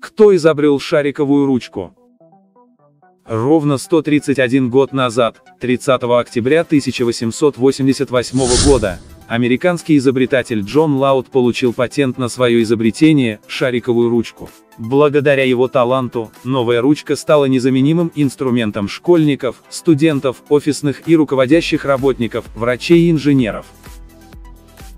Кто изобрел шариковую ручку? Ровно 131 год назад, 30 октября 1888 года, американский изобретатель Джон Лауд получил патент на свое изобретение – шариковую ручку. Благодаря его таланту, новая ручка стала незаменимым инструментом школьников, студентов, офисных и руководящих работников, врачей и инженеров.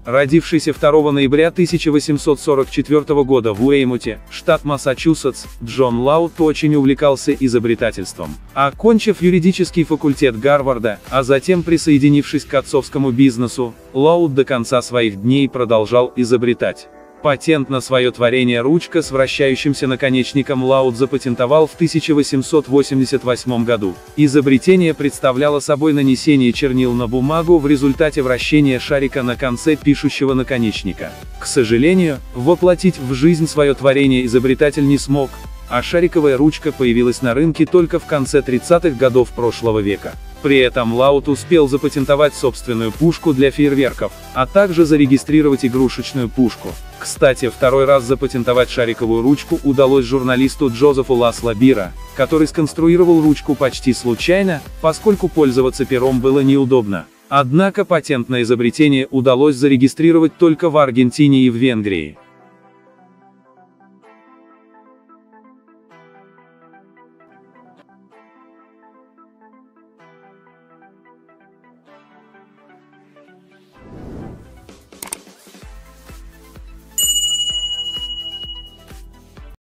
Родившийся 2 ноября 1844 года в Уэймуте, штат Массачусетс, Джон Лауд очень увлекался изобретательством. Окончив юридический факультет Гарварда, а затем присоединившись к отцовскому бизнесу, Лауд до конца своих дней продолжал изобретать. Патент на свое творение ручка с вращающимся наконечником Лауд запатентовал в 1888 году. Изобретение представляло собой нанесение чернил на бумагу в результате вращения шарика на конце пишущего наконечника. К сожалению, воплотить в жизнь свое творение изобретатель не смог, а шариковая ручка появилась на рынке только в конце 30-х годов прошлого века. При этом Лауд успел запатентовать собственную пушку для фейерверков, а также зарегистрировать игрушечную пушку. Кстати, второй раз запатентовать шариковую ручку удалось журналисту Джозефу Ласло Биро, который сконструировал ручку почти случайно, поскольку пользоваться пером было неудобно. Однако патент на изобретение удалось зарегистрировать только в Аргентине и в Венгрии.